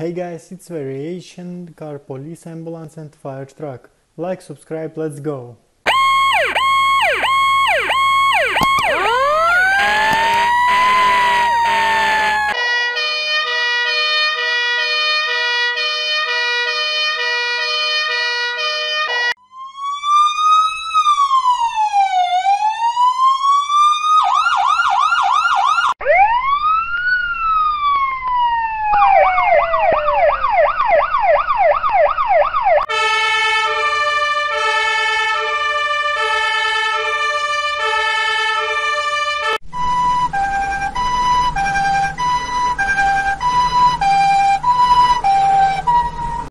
Hey guys, it's Variation, car, police, ambulance and fire truck. Like, subscribe, let's go!